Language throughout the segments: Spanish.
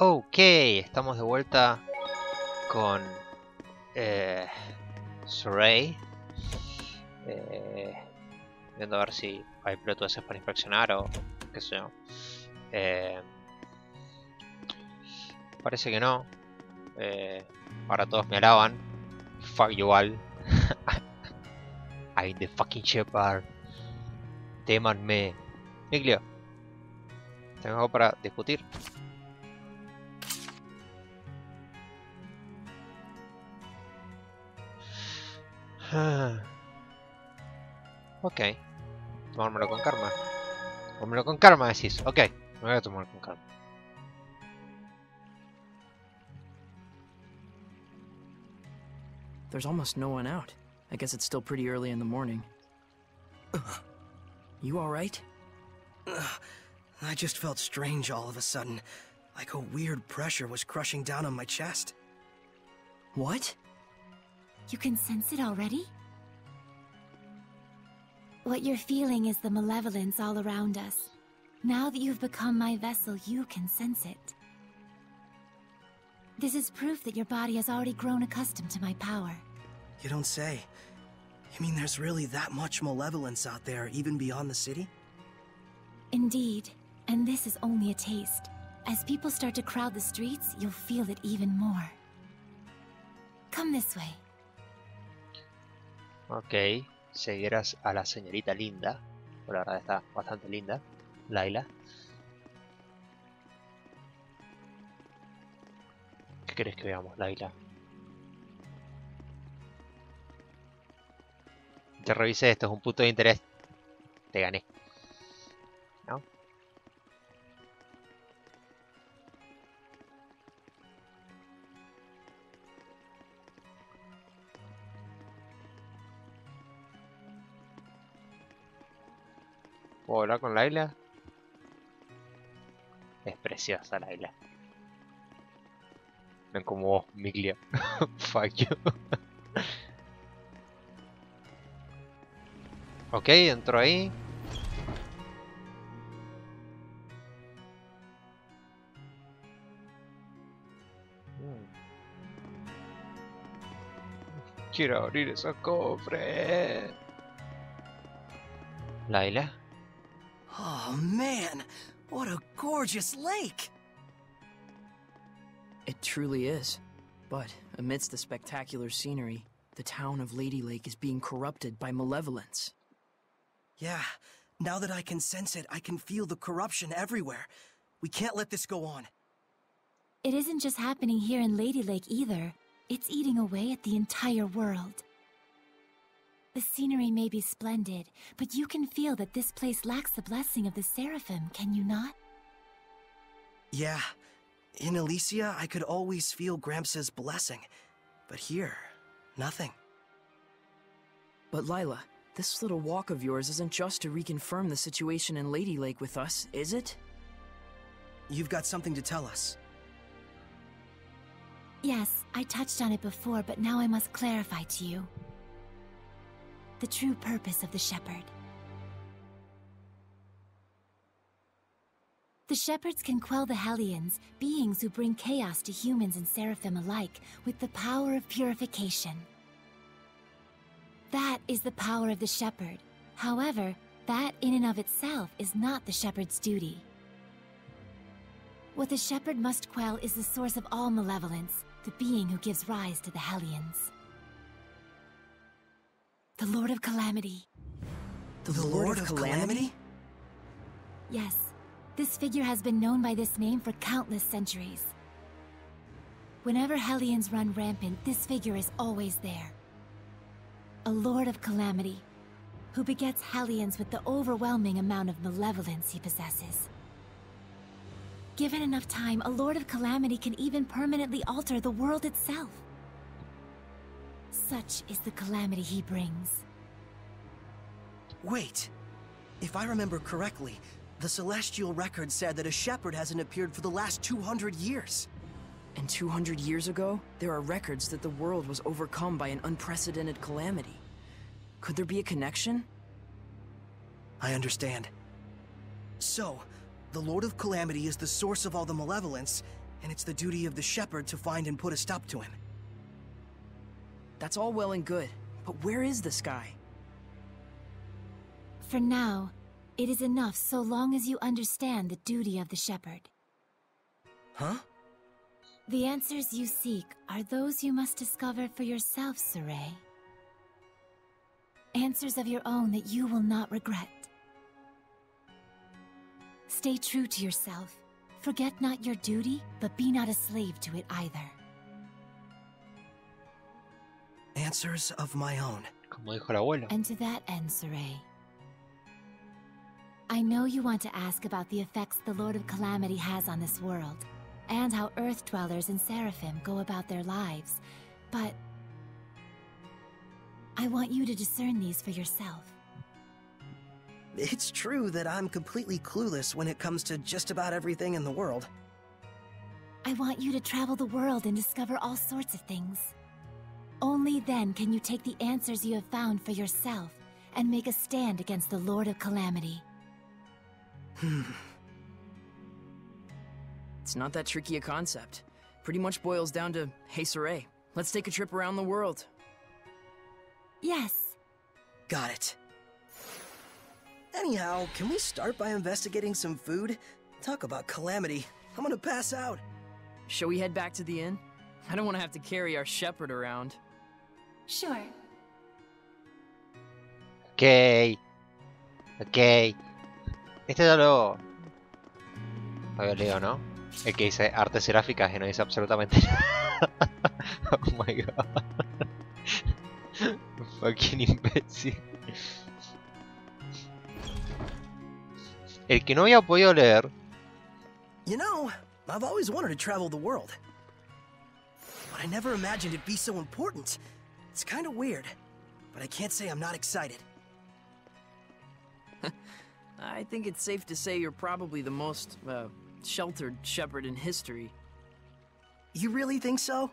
Ok, estamos de vuelta con Sorey. Viendo a ver si hay pelotudeces para inspeccionar o qué sé yo. Parece que no. Ahora todos me alaban. Fuck you all. I'm the fucking shepherd. Teman me. Mikleo, ¿tengo algo para discutir? Ok, tomármelo con karma. Tomármelo con karma decís, ok, me voy a tomar con karma. There's almost no one out. I guess it's still pretty early in the morning. You alright? I just felt strange all of a sudden. Like a weird pressure was crushing down on my chest. What? You can sense it already? What you're feeling is the malevolence all around us. Now that you've become my vessel, you can sense it. This is proof that your body has already grown accustomed to my power. You don't say. You mean there's really that much malevolence out there, even beyond the city? Indeed, and this is only a taste. As people start to crowd the streets, you'll feel it even more. Come this way. Ok, seguirás a la señorita linda, por la verdad está bastante linda, Lailah. ¿Qué querés que veamos, Lailah? Te revisé, esto es un punto de interés. Te gané. ¿No? ¿Puedo hablar con Lailah? Es preciosa Lailah. Ven como vos, Mikleo. Fuck you. Ok, entro ahí. Quiero abrir esos cofres. Lailah. Oh man, what a gorgeous lake! It truly is. But amidst the spectacular scenery, the town of Lady Lake is being corrupted by malevolence. Yeah, now that I can sense it, I can feel the corruption everywhere. We can't let this go on. It isn't just happening here in Lady Lake either. It's eating away at the entire world. The scenery may be splendid, but you can feel that this place lacks the blessing of the Seraphim, can you not? Yeah. In Elysia, I could always feel Gramps' blessing. But here, nothing. But Lailah, this little walk of yours isn't just to reconfirm the situation in Lady Lake with us, is it? You've got something to tell us. Yes, I touched on it before, but now I must clarify to you the true purpose of the shepherd. The shepherds can quell the Hellions, beings who bring chaos to humans and Seraphim alike, with the power of purification. That is the power of the shepherd. However, that in and of itself is not the shepherd's duty. What the shepherd must quell is the source of all malevolence, the being who gives rise to the Hellions. The Lord of Calamity. The Lord of Calamity? Yes. This figure has been known by this name for countless centuries. Whenever Hellions run rampant, this figure is always there. A Lord of Calamity, who begets Hellions with the overwhelming amount of malevolence he possesses. Given enough time, a Lord of Calamity can even permanently alter the world itself. Such is the calamity he brings. Wait! If I remember correctly, the celestial record said that a shepherd hasn't appeared for the last 200 years. And 200 years ago, there are records that the world was overcome by an unprecedented calamity. Could there be a connection? I understand. So, the Lord of Calamity is the source of all the malevolence, and it's the duty of the shepherd to find and put a stop to him. That's all well and good, but where is this guy? For now, it is enough so long as you understand the duty of the shepherd. Huh? The answers you seek are those you must discover for yourself, Sorey. Answers of your own that you will not regret. Stay true to yourself. Forget not your duty, but be not a slave to it either. Answers of my own. Como dijo el abuelo. And to that end, Sorey, I know you want to ask about the effects the Lord of Calamity has on this world, and how Earth Dwellers and Seraphim go about their lives, but I want you to discern these for yourself. It's true that I'm completely clueless when it comes to just about everything in the world. I want you to travel the world and discover all sorts of things. Only then can you take the answers you have found for yourself and make a stand against the Lord of Calamity. It's not that tricky a concept. Pretty much boils down to, hey Sorey, let's take a trip around the world. Yes. Got it. Anyhow, can we start by investigating some food? Talk about Calamity. I'm gonna pass out. Shall we head back to the inn? I don't want to have to carry our shepherd around. Sure. Okay. Okay. Este ya lo había leído, ¿no? El que dice artes seráficas y no dice absolutamente nada. Oh my god. Fucking imbécil. El que no había podido leer. You know, I've always wanted to travel the world. But I never imagined it'd be so important. It's kind of weird, but I can't say I'm not excited. I think it's safe to say you're probably the most sheltered shepherd in history. You really think so?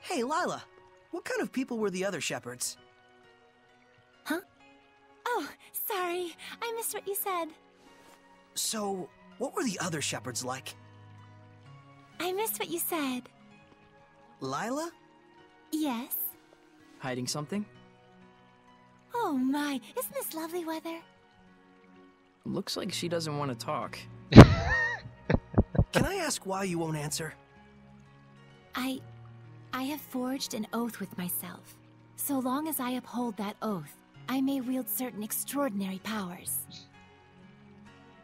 Hey, Lailah, what kind of people were the other shepherds? Huh? Oh, sorry. I missed what you said. So, what were the other shepherds like? I missed what you said. Lailah? Yes? Hiding something? Oh my, isn't this lovely weather? Looks like she doesn't want to talk. Can I ask why you won't answer? I have forged an oath with myself. So long as I uphold that oath, I may wield certain extraordinary powers.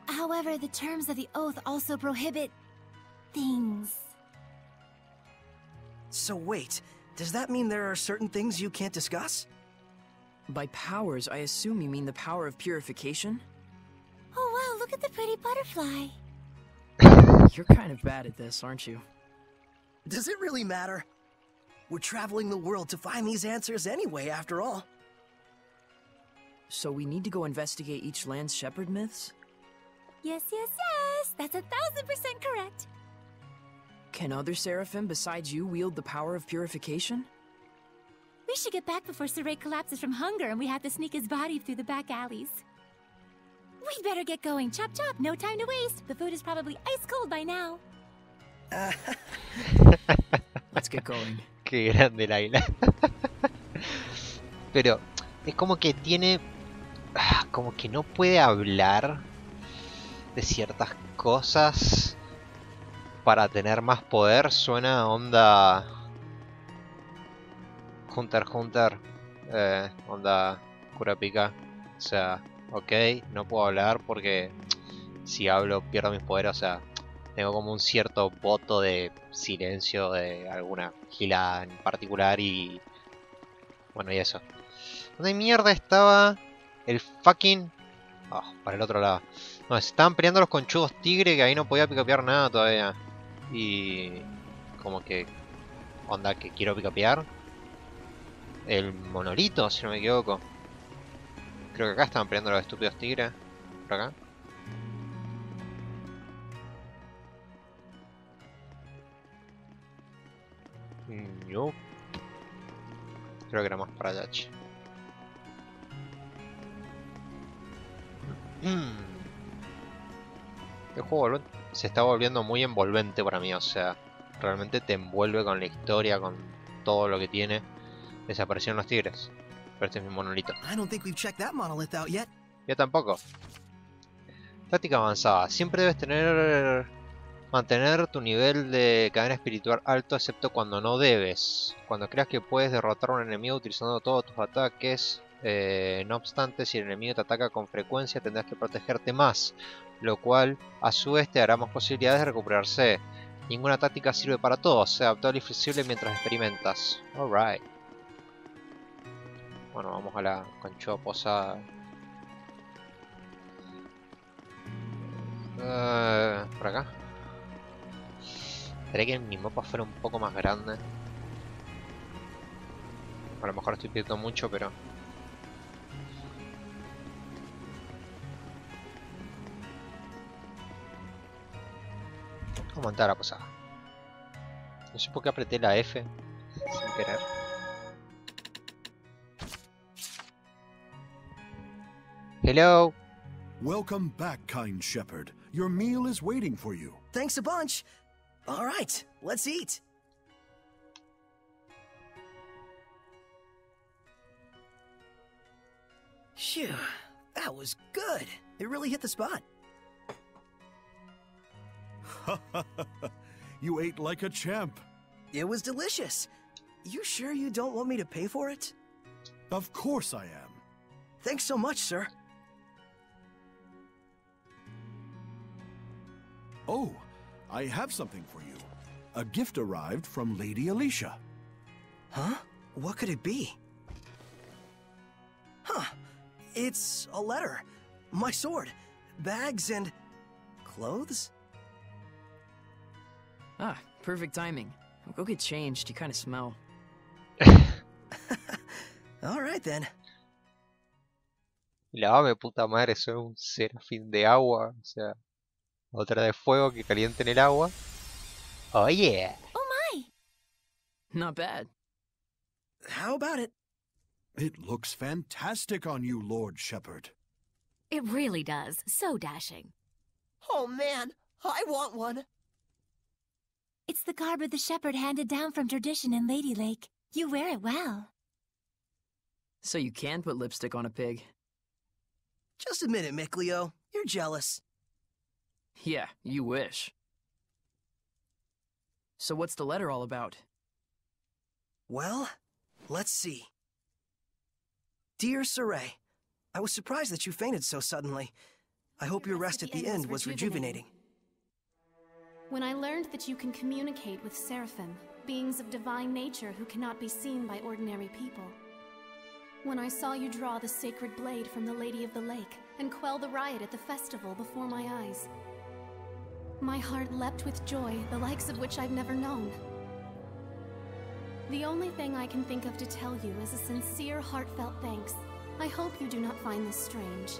However, the terms of the oath also prohibit things. So wait, does that mean there are certain things you can't discuss? By powers, I assume you mean the power of purification? Oh wow, look at the pretty butterfly. You're kind of bad at this, aren't you? Does it really matter? We're traveling the world to find these answers anyway, after all. So we need to go investigate each land's shepherd myths? Yes, yes, yes! That's 1000% correct! Can other Seraphim besides you wield the power of purification? We should get back before Sorey collapses from hunger and we have to sneak his body through the back alleys. We'd better get going. Chop chop, no time to waste. The food is probably ice cold by now. Let's get going. Qué grande Lailah. Pero es como que tiene... como que no puede hablar de ciertas cosas para tener más poder. Suena onda Hunter x Hunter, onda Kurapika. O sea, ok, no puedo hablar porque si hablo pierdo mis poderes. O sea, tengo como un cierto voto de silencio de alguna gilada en particular y... bueno, y eso. ¿Dónde mierda estaba el fucking...? Oh, para el otro lado. No, se estaban peleando los conchudos tigre que ahí no podía picapear nada todavía. Y... como que... onda que quiero picapear. El monolito, si no me equivoco. Creo que acá estaban peleando los estúpidos tigres. Por acá. No. Creo que era más para allá. El juego se está volviendo muy envolvente para mí, o sea, realmente te envuelve con la historia, con todo lo que tiene. Desaparecieron los tigres, pero este es mi monolito. Yo tampoco. Táctica avanzada. Siempre debes mantener tu nivel de cadena espiritual alto, excepto cuando no debes. Cuando creas que puedes derrotar a un enemigo utilizando todos tus ataques, no obstante, si el enemigo te ataca con frecuencia, tendrás que protegerte más, lo cual a su vez te dará más posibilidades de recuperarse. Ninguna táctica sirve para todos, sea adaptable y flexible mientras experimentas. Alright. Bueno, vamos a la conchuda posada. Por acá. Esperé que mi mapa fuera un poco más grande. A lo mejor estoy pidiendo mucho, pero... Vamos a montar a la posada. No sé por qué apreté la F sin querer. Hello. Welcome back, kind shepherd. Your meal is waiting for you. Thanks a bunch. All right, let's eat. Phew, that was good. It really hit the spot. You ate like a champ. It was delicious. You sure you don't want me to pay for it? Of course I am. Thanks so much, sir. Oh, I have something for you. A gift arrived from Lady Alisha. Huh? What could it be? Huh. It's a letter, my sword, bags and... clothes? Ah, perfect timing. Go get changed, you kind of smell. Alright then. Lávame, puta madre, soy un serafín de agua, o sea... Otra de fuego que caliente en el agua. Oh yeah. Oh my. Not bad. How about it? It looks fantastic on you, Lord Shepherd. It really does. So dashing. Oh man, I want one. It's the garb of the shepherd handed down from tradition in Lady Lake. You wear it well. So you can put lipstick on a pig. Just admit it, Mikleo. You're jealous. Yeah, you wish. So what's the letter all about? Well, let's see. Dear Sorey, I was surprised that you fainted so suddenly. I hope your rest at the end was rejuvenating. When I learned that you can communicate with Seraphim, beings of divine nature who cannot be seen by ordinary people. When I saw you draw the sacred blade from the Lady of the Lake and quell the riot at the festival before my eyes. My heart leapt with joy, the likes of which I've never known. The only thing I can think of to tell you is a sincere, heartfelt thanks. I hope you do not find this strange.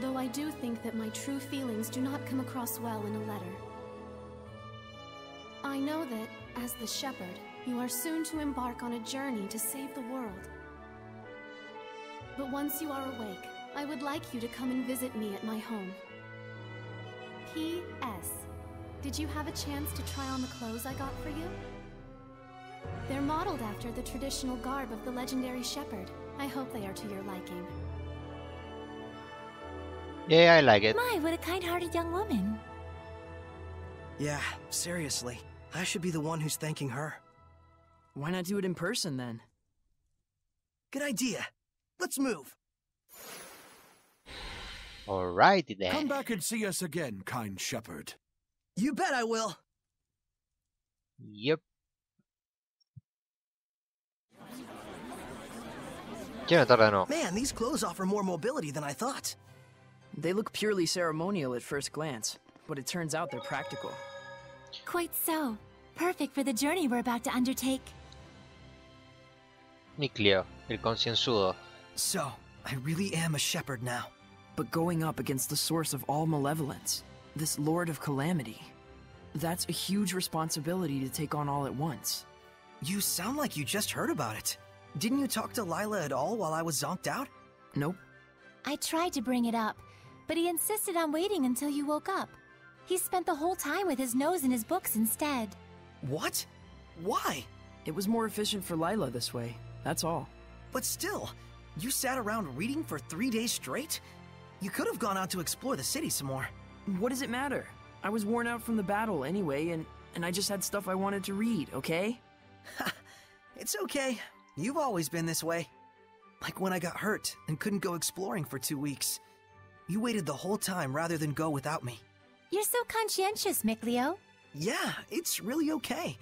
Though I do think that my true feelings do not come across well in a letter. I know that, as the shepherd, you are soon to embark on a journey to save the world. But once you are awake, I would like you to come and visit me at my home. P.S. Did you have a chance to try on the clothes I got for you? They're modeled after the traditional garb of the legendary shepherd. I hope they are to your liking. Yeah, I like it. My, what a kind-hearted young woman. Yeah, seriously. I should be the one who's thanking her. Why not do it in person, then? Good idea. Let's move. Alrighty then. Come back and see us again, kind shepherd. You bet I will. Yep. Man, these clothes offer more mobility than I thought. They look purely ceremonial at first glance, but it turns out they're practical. Quite so. Perfect for the journey we're about to undertake. Mikleo, el concienzudo. So, I really am a shepherd now. But going up against the source of all malevolence, this Lord of Calamity, that's a huge responsibility to take on all at once. You sound like you just heard about it. Didn't you talk to Lailah at all while I was zonked out? Nope. I tried to bring it up, but he insisted on waiting until you woke up. He spent the whole time with his nose in his books instead. What? Why? It was more efficient for Lailah this way, that's all. But still, you sat around reading for 3 days straight? You could have gone out to explore the city some more. What does it matter? I was worn out from the battle anyway, and I just had stuff I wanted to read, okay? Ha! It's okay. You've always been this way. Like when I got hurt and couldn't go exploring for 2 weeks. You waited the whole time rather than go without me. You're so conscientious, Mikleo. Yeah, it's really okay.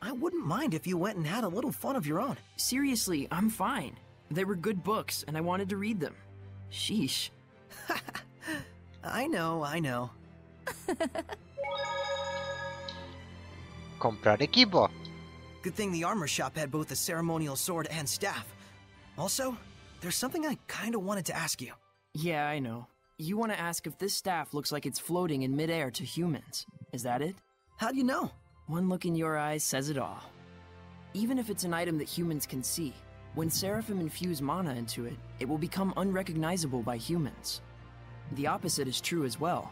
I wouldn't mind if you went and had a little fun of your own. Seriously, I'm fine. They were good books, and I wanted to read them. Sheesh. I know, I know. Comprar equipo. Good thing the armor shop had both a ceremonial sword and staff. Also, there's something I kind of wanted to ask you. Yeah, I know. You want to ask if this staff looks like it's floating in midair to humans. Is that it? How do you know? One look in your eyes says it all. Even if it's an item that humans can see, when Seraphim infuse mana into it, it will become unrecognizable by humans. The opposite is true as well.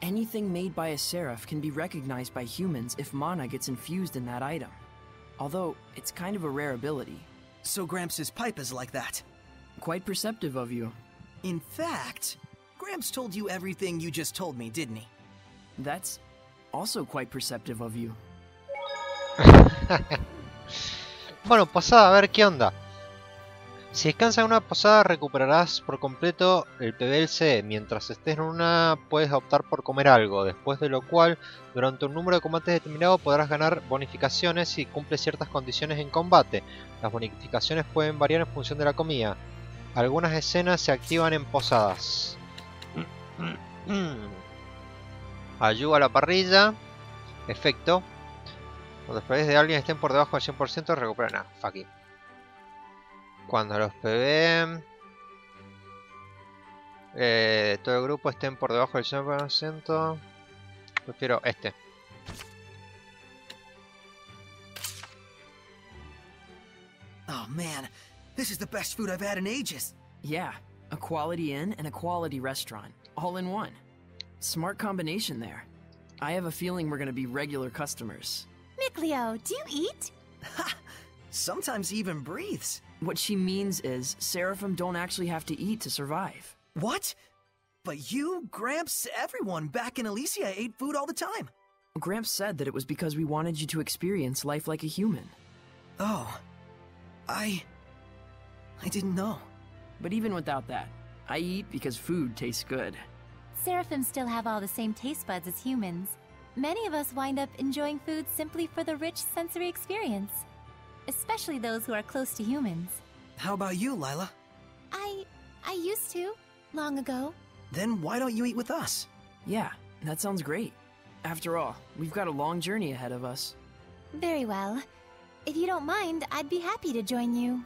Anything made by a Seraph can be recognized by humans if mana gets infused in that item. Although, it's kind of a rare ability. So Gramps' pipe is like that? Quite perceptive of you. In fact, Gramps told you everything you just told me, didn't he? That's also quite perceptive of you. Bueno, posada, a ver qué onda. Si descansas en una posada, recuperarás por completo el PBLC. Mientras estés en una, puedes optar por comer algo, después de lo cual, durante un número de combates determinado, podrás ganar bonificaciones si cumples ciertas condiciones en combate. Las bonificaciones pueden variar en función de la comida. Algunas escenas se activan en posadas. Ayuda a la parrilla. Efecto. Cuando los PBs de alguien estén por debajo del 100%, recuperan nada. Fucking. Cuando los PB todo el grupo estén por debajo del 100%, prefiero este. Oh man, this is the best food I've had in ages. Yeah, a quality inn and a quality restaurant, all in one. Smart combination there. I have a feeling we're going to be regular customers. Mikleo, do you eat? Ha! Sometimes he even breathes. What she means is, Seraphim don't actually have to eat to survive. What? But you, Gramps, everyone back in Elysia ate food all the time. Gramps said that it was because we wanted you to experience life like a human. Oh. I didn't know. But even without that, I eat because food tastes good. Seraphim still have all the same taste buds as humans. Many of us wind up enjoying food simply for the rich sensory experience. Especially those who are close to humans. How about you, Lailah? I used to, long ago. Then why don't you eat with us? Yeah, that sounds great. After all, we've got a long journey ahead of us. Very well. If you don't mind, I'd be happy to join you.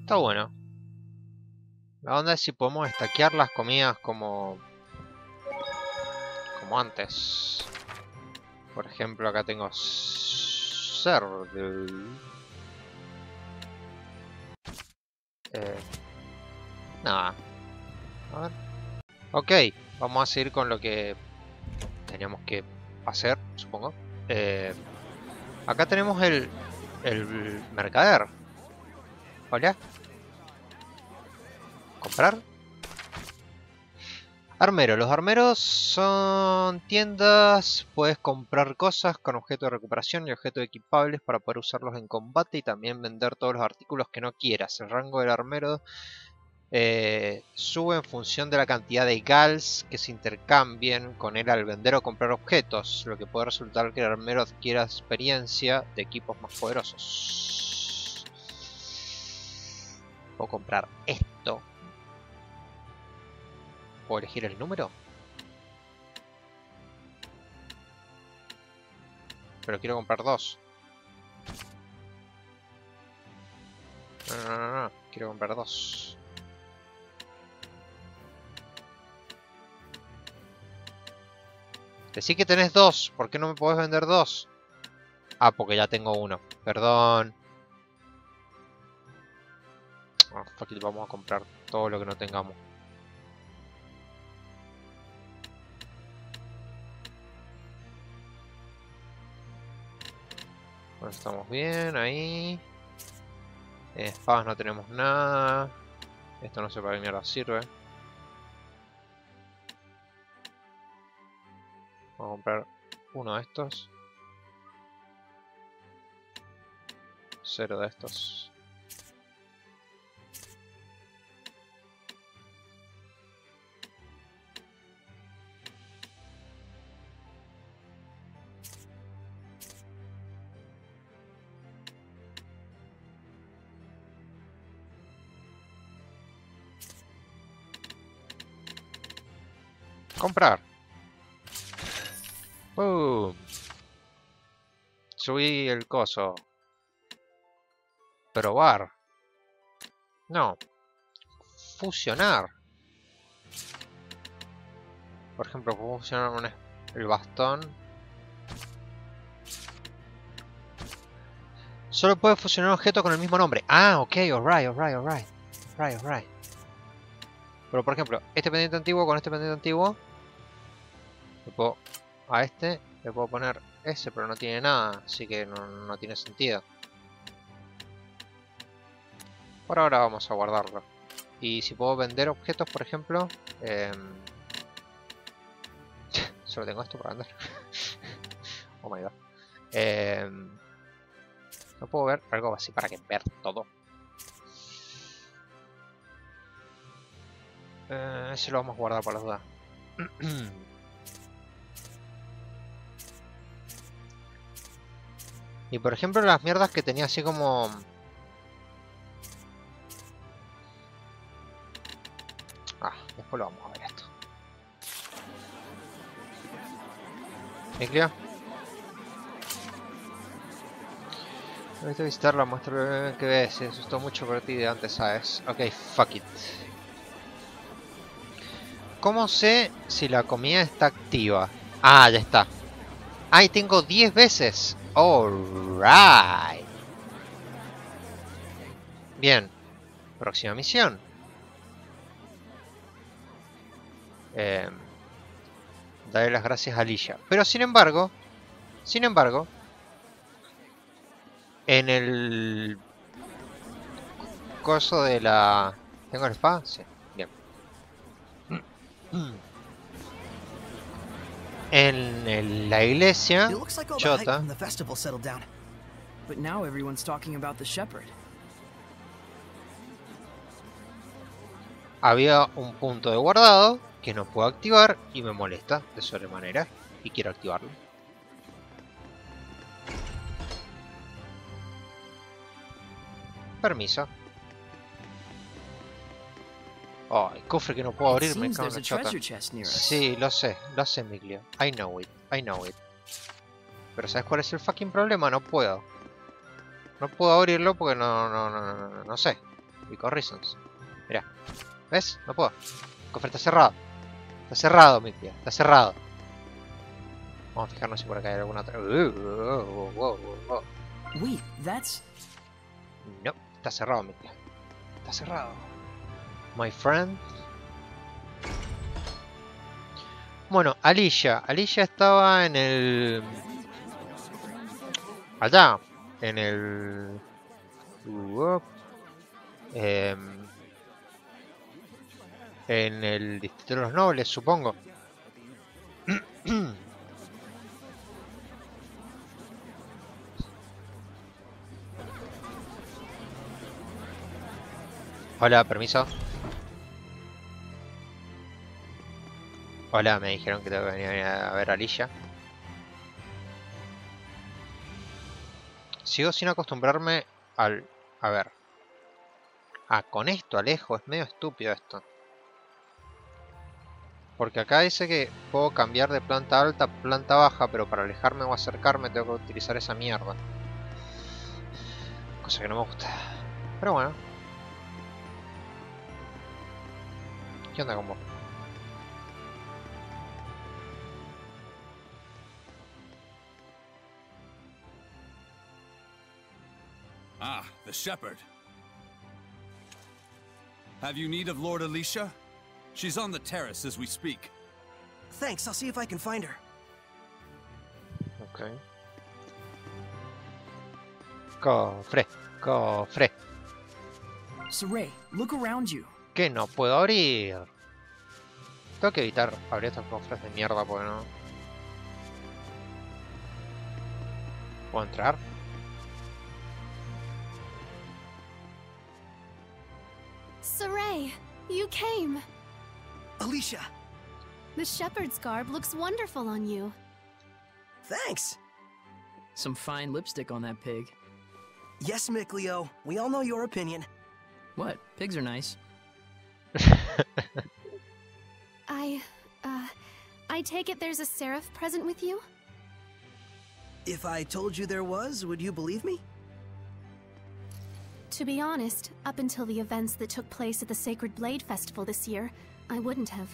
Está bueno. La onda es si podemos estaquear las comidas como antes. Por ejemplo, acá tengo cerdo. Nada. A ver. Ok, vamos a seguir con lo que teníamos que hacer, supongo. Acá tenemos el mercader. Hola. ¿Comprar? Armero. Los armeros son tiendas, puedes comprar cosas con objeto de recuperación y objetos equipables para poder usarlos en combate y también vender todos los artículos que no quieras. El rango del armero sube en función de la cantidad de gals que se intercambien con él al vender o comprar objetos, lo que puede resultar que el armero adquiera experiencia de equipos más poderosos. Puedo comprar esto. ¿Puedo elegir el número? Pero quiero comprar dos. No. Quiero comprar dos. Decí que tenés dos. ¿Por qué no me podés vender dos? Ah, porque ya tengo uno. Perdón. Ah, fuck it, vamos a comprar todo lo que no tengamos. Bueno, estamos bien ahí. Espadas no tenemos nada. Esto no sé para qué mierda sirve. Vamos a comprar uno de estos. 0 de estos. Comprar. ¡Boom! Subí el coso. Probar. No. Fusionar. Por ejemplo, puedo fusionar con el bastón. Solo puede fusionar objetos con el mismo nombre. Ah, ok, alright. Pero por ejemplo, este pendiente antiguo con este pendiente antiguo. A este le puedo poner ese, pero no tiene nada, así que no tiene sentido. Por ahora vamos a guardarlo. Y si puedo vender objetos, por ejemplo... Solo tengo esto para vender. Oh my god. No puedo ver algo así para que ver todo. Ese lo vamos a guardar por las dudas. Y por ejemplo las mierdas que tenía así como... Ah, después lo vamos a ver esto. Mikleo. Voy a visitarla, muestra que ves. Se asustó mucho por ti de antes, ¿sabes? Ok, fuck it. ¿Cómo sé si la comida está activa? Ah, ya está. Ahí tengo 10 veces. Alright. Bien. Próxima misión. Daré las gracias a Alisha. Pero sin embargo, en el coso de la... ¿Tengo el spa? Sí. Bien. En la iglesia chota. Había un punto de guardado que no puedo activar y me molesta de sobremanera y quiero activarlo. Permiso. Oh, el cofre que no puedo abrir, me cago en la chota. Sí, lo sé, Mikleo. I know it. Pero ¿sabes cuál es el fucking problema? No puedo abrirlo porque no sé. Because reasons. Mirá. ¿Ves? No puedo. El cofre está cerrado. Está cerrado, Mikleo. Está cerrado. Vamos a fijarnos si por acá hay alguna otra... No, está cerrado, Mikleo. Está cerrado. My friend. Bueno, Alisha estaba en el... Allá. En el... en el distrito de los nobles, supongo. Hola, permiso. Hola, me dijeron que tengo que venir a ver a Alisha. Sigo sin acostumbrarme al... A ver. Ah, con esto alejo. Es medio estúpido esto. Porque acá dice que puedo cambiar de planta alta a planta baja. Pero para alejarme o acercarme tengo que utilizar esa mierda. Cosa que no me gusta. Pero bueno. ¿Qué onda con vos? Ah, the shepherd. Have you need of Lord Alisha? She's on the terrace as we speak. Thanks, I'll see if I can find her. Okay. Cofre, cofre. Sorey, look around you. Que no puedo abrir. Tengo que evitar abrir estos cofres de mierda, porque no. ¿Puedo entrar? Sorey, you came. Alisha. The shepherd's garb looks wonderful on you. Thanks. Some fine lipstick on that pig. Yes, Mikleo. We all know your opinion. What? Pigs are nice. I take it there's a seraph present with you? If I told you there was, would you believe me? To be honest, up until the events that took place at the Sacred Blade Festival this year, I wouldn't have.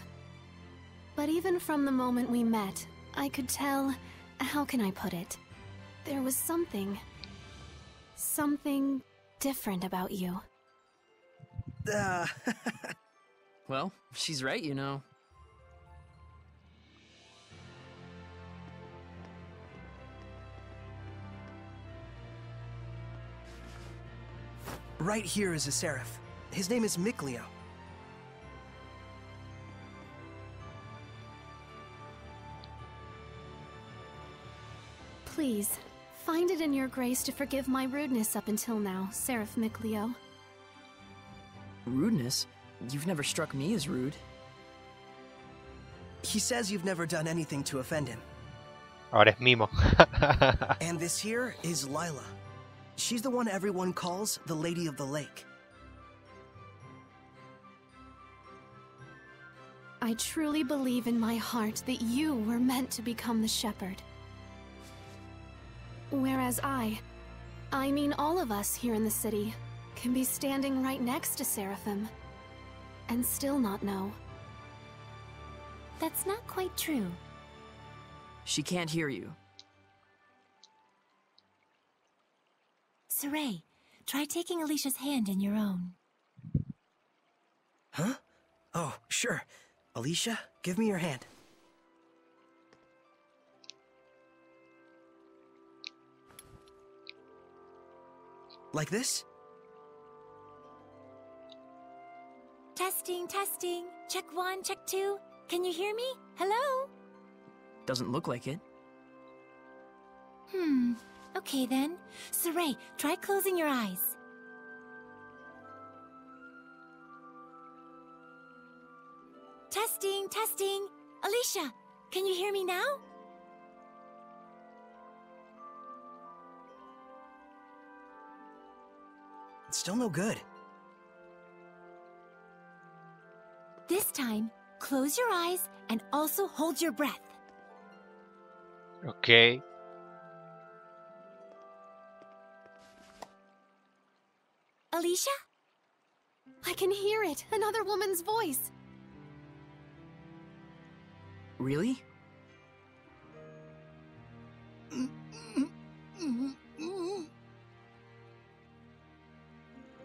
But even from the moment we met, I could tell... how can I put it? There was something... something different about you. Well, she's right, you know. Right here is a seraph. His name is Mikleo. Please, find it in your grace to forgive my rudeness up until now, Seraph Mikleo. Rudeness? You've never struck me as rude. He says you've never done anything to offend him. Ahora es mimo. And this here is Lailah. She's the one everyone calls the Lady of the Lake. I truly believe in my heart that you were meant to become the shepherd. Whereas I mean all of us here in the city, can be standing right next to Seraphim, and still not know. That's not quite true. She can't hear you. Sorey, try taking Alicia's hand in your own. Huh? Oh, sure. Alisha, give me your hand. Like this? Testing, testing. Check one, check two. Can you hear me? Hello? Doesn't look like it. Okay then. Sorey, try closing your eyes. Testing, testing. Alisha, can you hear me now? It's still no good. This time, close your eyes and also hold your breath. Okay. Alisha? I can hear it. Another woman's voice. Really?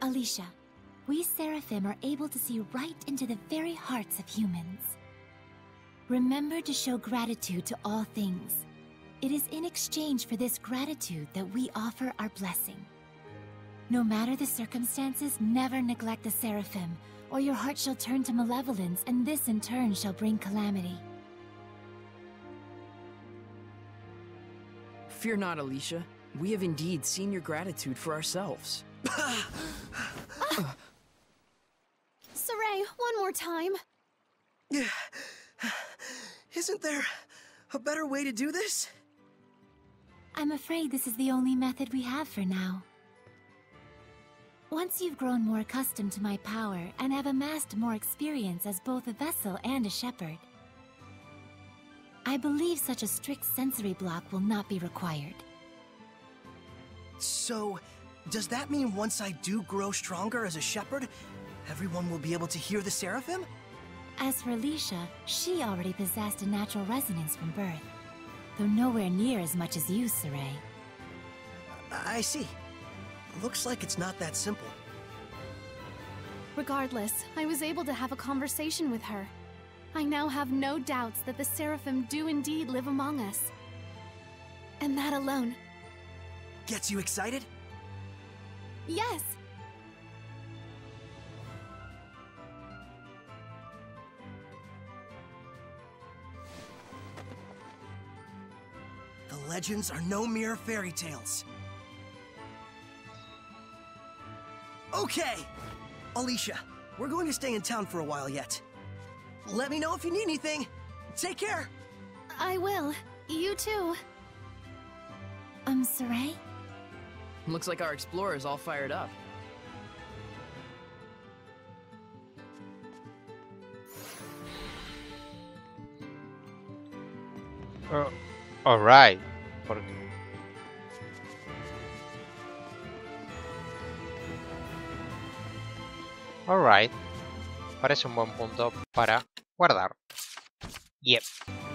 Alisha, we Seraphim are able to see right into the very hearts of humans. Remember to show gratitude to all things. It is in exchange for this gratitude that we offer our blessing. No matter the circumstances, never neglect the Seraphim, or your heart shall turn to malevolence, and this in turn shall bring calamity. Fear not, Alisha. We have indeed seen your gratitude for ourselves. Sorey, one more time. Isn't there a better way to do this? I'm afraid this is the only method we have for now. Once you've grown more accustomed to my power and have amassed more experience as both a vessel and a shepherd, I believe such a strict sensory block will not be required. So, does that mean once I do grow stronger as a shepherd, everyone will be able to hear the Seraphim? As for Alisha, she already possessed a natural resonance from birth, though nowhere near as much as you, Sorey. I see. Looks like it's not that simple. Regardless, I was able to have a conversation with her. I now have no doubts that the Seraphim do indeed live among us. And that alone... gets you excited? Yes! The legends are no mere fairy tales. Okay! Alisha, we're going to stay in town for a while yet. Let me know if you need anything. Take care! I will. You too. Sorey? Looks like our explorer's all fired up. Alright. Alright. Parece un buen punto para guardar. Yep.